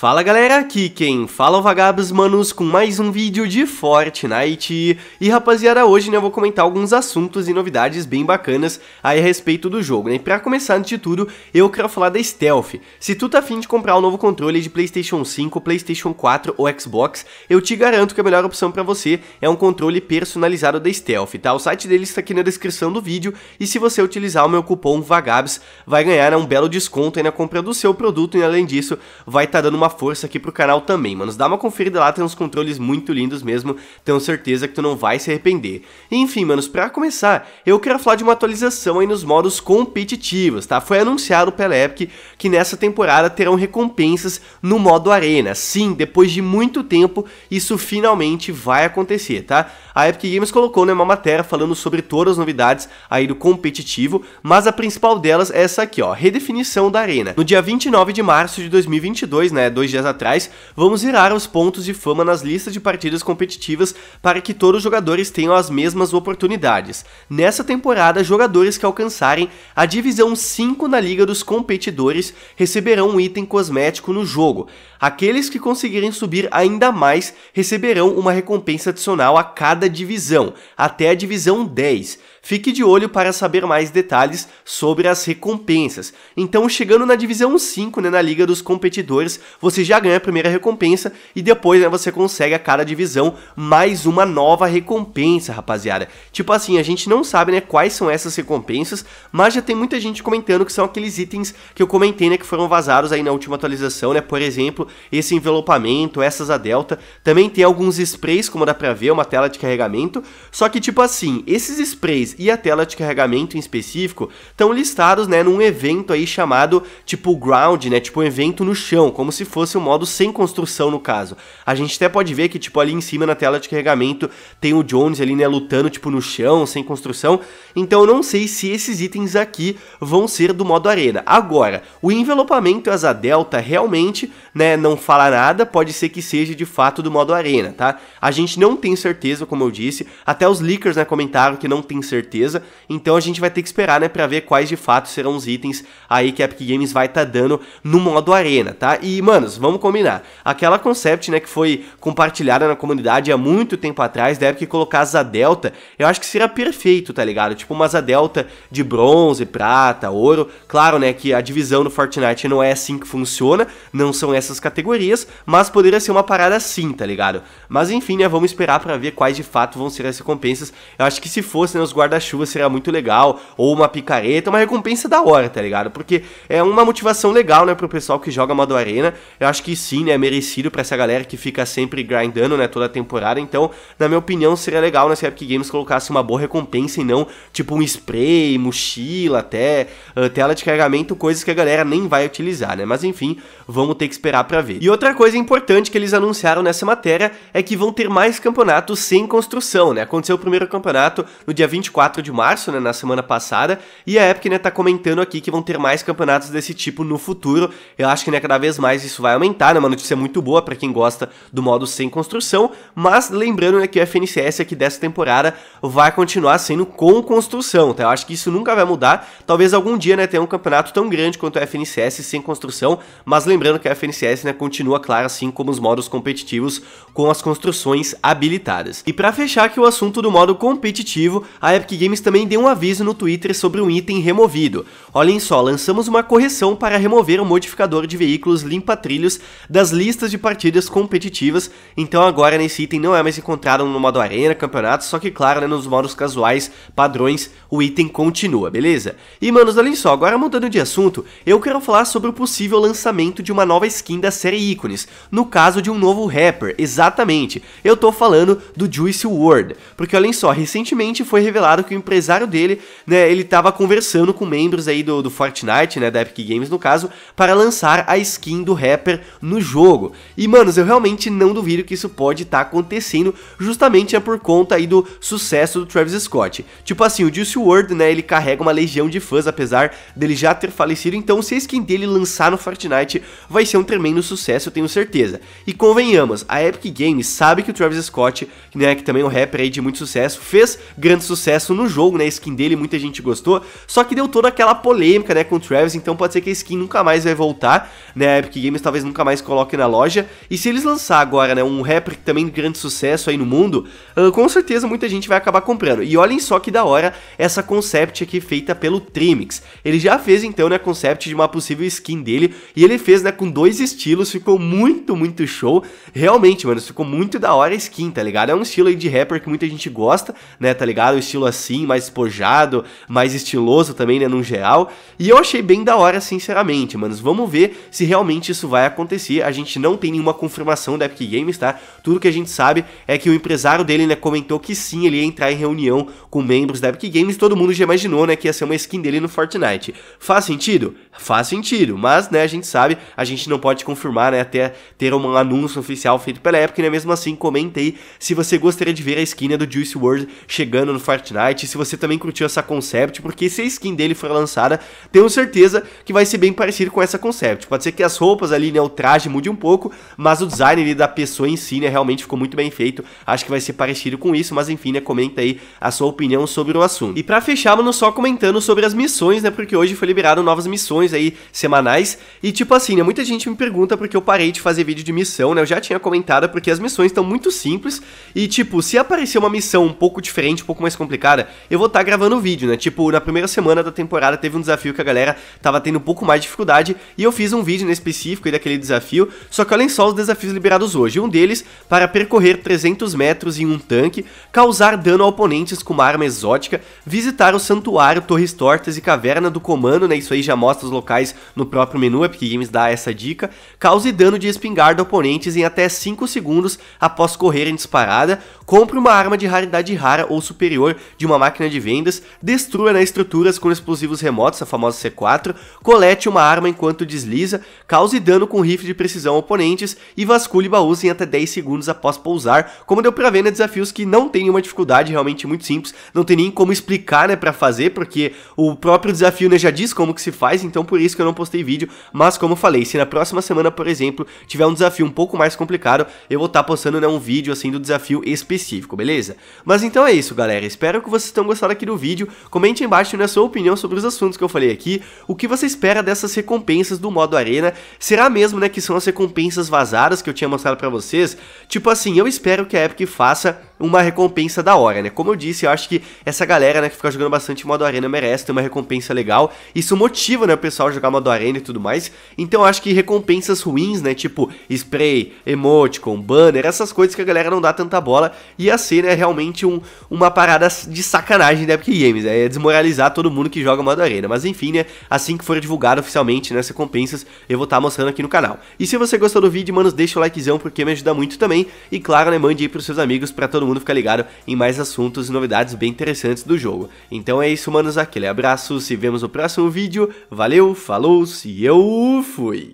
Fala galera, aqui quem fala é o Vagabbss, manos, com mais um vídeo de Fortnite. E rapaziada, hoje né, eu vou comentar alguns assuntos e novidades bem bacanas aí a respeito do jogo, né. E pra começar, antes de tudo, eu quero falar da Stelf. Se tu tá afim de comprar um novo controle de Playstation 5, Playstation 4 ou Xbox, eu te garanto que a melhor opção pra você é um controle personalizado da Stelf, tá? O site deles tá aqui na descrição do vídeo e se você utilizar o meu cupom Vagabbss, vai ganhar né, um belo desconto aí na compra do seu produto e além disso, vai tá dando uma força aqui pro canal também, manos. Dá uma conferida lá, tem uns controles muito lindos mesmo, tenho certeza que tu não vai se arrepender. Enfim, manos, pra começar, eu quero falar de uma atualização aí nos modos competitivos, tá? Foi anunciado pela Epic que nessa temporada terão recompensas no modo Arena. Sim, depois de muito tempo, isso finalmente vai acontecer, tá? A Epic Games colocou né, uma matéria falando sobre todas as novidades aí do competitivo, mas a principal delas é essa aqui, ó, redefinição da Arena. No dia 29 de março de 2022, né, 2 dias atrás, vamos virar os pontos de fama nas listas de partidas competitivas para que todos os jogadores tenham as mesmas oportunidades. Nessa temporada, jogadores que alcançarem a divisão 5 na Liga dos Competidores receberão um item cosmético no jogo. Aqueles que conseguirem subir ainda mais receberão uma recompensa adicional a cada divisão, até a divisão 10. Fique de olho para saber mais detalhes sobre as recompensas. Então, chegando na divisão 5, né, na Liga dos Competidores, você já ganha a primeira recompensa e depois né, você consegue a cada divisão mais uma nova recompensa, rapaziada. Tipo assim, a gente não sabe né, quais são essas recompensas, mas já tem muita gente comentando que são aqueles itens que eu comentei né, que foram vazados aí na última atualização, né? Por exemplo, esse envelopamento, essas Asa-Delta, também tem alguns sprays, como dá pra ver, uma tela de carregamento, só que tipo assim, esses sprays e a tela de carregamento em específico estão listados né, num evento aí chamado tipo ground, né? Tipo um evento no chão, como se fosse um modo sem construção no caso. A gente até pode ver que tipo ali em cima na tela de carregamento tem o Jones ali né, lutando tipo no chão, sem construção. Então eu não sei se esses itens aqui vão ser do modo arena. Agora, o envelopamento e as Asa-Delta realmente né, não fala nada, pode ser que seja de fato do modo arena, tá? A gente não tem certeza, como eu disse, até os leakers né, comentaram que não tem certeza, então a gente vai ter que esperar né, pra ver quais de fato serão os itens aí que a Epic Games vai tá dando no modo arena, tá? E manos, vamos combinar, aquela concept né, que foi compartilhada na comunidade há muito tempo atrás, deve que colocar Asa-Delta, eu acho que será perfeito, tá ligado? Tipo uma Asa-Delta de bronze, prata, ouro, claro né, que a divisão no Fortnite não é assim que funciona, não são essas categorias, mas poderia ser uma parada assim, tá ligado? Mas enfim, né, vamos esperar pra ver quais de fato vão ser as recompensas, eu acho que se fosse né, os guarda-chuvas seria muito legal, ou uma picareta, uma recompensa da hora, tá ligado? Porque é uma motivação legal, né, pro pessoal que joga modo arena. Eu acho que sim, né, é merecido pra essa galera que fica sempre grindando, né, toda a temporada. Então, na minha opinião, seria legal, né, se a Epic Games colocasse uma boa recompensa e não, tipo, um spray, mochila, até tela de carregamento, coisas que a galera nem vai utilizar, né, mas enfim, vamos ter que esperar pra ver. E outra coisa importante que eles anunciaram nessa matéria é que vão ter mais campeonatos sem construção, né, aconteceu o primeiro campeonato no dia 24 de março, né, na semana passada, e a Epic, né, tá comentando aqui que vão ter mais campeonatos desse tipo no futuro. Eu acho que, né, cada vez mais isso vai aumentar, né, uma notícia muito boa pra quem gosta do modo sem construção, mas lembrando, né, que o FNCS aqui dessa temporada vai continuar sendo com construção, tá, eu acho que isso nunca vai mudar, talvez algum dia, né, tenha um campeonato tão grande quanto o FNCS sem construção, mas lembrando que o FNCS, né, continua, claro, assim como os modos competitivos com as construções habilitadas. E pra fechar aqui o assunto do modo competitivo, a Epic Games também deu um aviso no Twitter sobre um item removido. Olhem só, lançamos uma correção para remover o modificador de veículos limpa-trilhos das listas de partidas competitivas, então agora nesse item não é mais encontrado no modo arena, campeonato, só que claro, né, nos modos casuais, padrões, o item continua, beleza? E manos, olhem só, agora mudando de assunto, eu quero falar sobre o possível lançamento de uma nova skin da série Ícones, no caso de um novo rapper, exatamente, eu tô falando do Juice WRLD, porque olhem só, recentemente foi revelado que o empresário dele, né, ele tava conversando com membros aí do Fortnite, né, da Epic Games no caso, para lançar a skin do rapper no jogo, e manos, eu realmente não duvido que isso pode estar acontecendo, justamente é por conta aí do sucesso do Travis Scott, tipo assim, o Juice WRLD, né, ele carrega uma legião de fãs, apesar dele já ter falecido, então se a skin dele lançar no Fortnite, vai ser um tremendo sucesso, eu tenho certeza. E convenhamos, a Epic Games sabe que o Travis Scott, né, que também é um rapper aí de muito sucesso, fez grande sucesso Vagabbss no jogo, né, a skin dele, muita gente gostou, só que deu toda aquela polêmica, né, com o Travis, então pode ser que a skin nunca mais vai voltar, né, a Epic Games talvez nunca mais coloque na loja, e se eles lançar agora, né, um rapper que também é de grande sucesso aí no mundo, com certeza muita gente vai acabar comprando. E olhem só que da hora essa concept aqui feita pelo Trimix, ele já fez então, né, concept de uma possível skin dele, e ele fez, né, com 2 estilos, ficou muito show, realmente, mano, ficou muito da hora a skin, tá ligado? É um estilo aí de rapper que muita gente gosta, né, tá ligado? O estilo assim, mais espojado, mais estiloso também, né, no geral, e eu achei bem da hora, sinceramente, manos. Vamos ver se realmente isso vai acontecer, a gente não tem nenhuma confirmação da Epic Games, tá? Tudo que a gente sabe é que o empresário dele, né, comentou que sim, ele ia entrar em reunião com membros da Epic Games, todo mundo já imaginou, né, que ia ser uma skin dele no Fortnite. Faz sentido? Faz sentido, mas, né, a gente sabe, a gente não pode confirmar, né, até ter um anúncio oficial feito pela Epic, né, mesmo assim, comenta aí se você gostaria de ver a skin, né, do Juice WRLD chegando no Fortnite, se você também curtiu essa concept, porque se a skin dele for lançada, tenho certeza que vai ser bem parecido com essa concept, pode ser que as roupas ali, né, o traje mude um pouco, mas o design ali da pessoa em si, né, realmente ficou muito bem feito, acho que vai ser parecido com isso, mas enfim, né, comenta aí a sua opinião sobre o assunto. E pra fechar, mano, só comentando sobre as missões, né, porque hoje foi liberado novas missões aí, semanais, e tipo assim, né, muita gente me pergunta porque eu parei de fazer vídeo de missão, né, eu já tinha comentado, porque as missões estão muito simples, e tipo, se aparecer uma missão um pouco diferente, um pouco mais complicada, eu vou estar gravando o vídeo, né, tipo, na primeira semana da temporada teve um desafio que a galera tava tendo um pouco mais de dificuldade, e eu fiz um vídeo, né, específico aí daquele desafio, só que olhem só os desafios liberados hoje, um deles, para percorrer 300 metros em um tanque, causar dano a oponentes com uma arma exótica, visitar o Santuário, Torres Tortas e Caverna do Comando, né, isso aí já mostra os locais no próprio menu, Epic Games dá essa dica, cause dano de espingarda a oponentes em até 5 segundos após correrem disparada, compre uma arma de raridade rara ou superior de uma máquina de vendas, destrua nas estruturas com explosivos remotos, a famosa C4, colete uma arma enquanto desliza, cause dano com rifle de precisão a oponentes e vasculhe baús em até 10 segundos após pousar, como deu pra ver, né, desafios que não tem nenhuma dificuldade, realmente muito simples, não tem nem como explicar, né, pra fazer, porque o próprio desafio, né, já diz como que se faz, então por isso que eu não postei vídeo, mas como eu falei, se na próxima semana, por exemplo, tiver um desafio um pouco mais complicado, eu vou estar postando, né, um vídeo assim do desafio específico, beleza? Mas então é isso, galera, espero que vocês tenham gostado aqui do vídeo, comente aí embaixo, né, a sua opinião sobre os assuntos que eu falei aqui, o que você espera dessas recompensas do modo Arena, será mesmo, né, que são as recompensas vazadas que eu tinha mostrado pra vocês? Tipo assim, eu espero que a Epic faça uma recompensa da hora, né, como eu disse, eu acho que essa galera, né, que fica jogando bastante modo Arena merece ter uma recompensa legal, isso motiva, né, o pessoal a jogar modo Arena e tudo mais, então eu acho que recompensas ruins, né, tipo spray, emoticon, banner, essas coisas que a galera não dá tanta bola, ia ser, né, realmente uma parada de sacanagem da Epic Games, né, é desmoralizar todo mundo que joga modo Arena, mas enfim, né, assim que for divulgado oficialmente, né, as recompensas, eu vou estar mostrando aqui no canal. E se você gostou do vídeo, manos, deixa o likezão, porque me ajuda muito também, e claro, né, mande aí pros seus amigos, pra todo mundo ficar ligado em mais assuntos e novidades bem interessantes do jogo. Então é isso, manos, aquele abraço, se vemos no próximo vídeo, valeu, falou, e eu fui!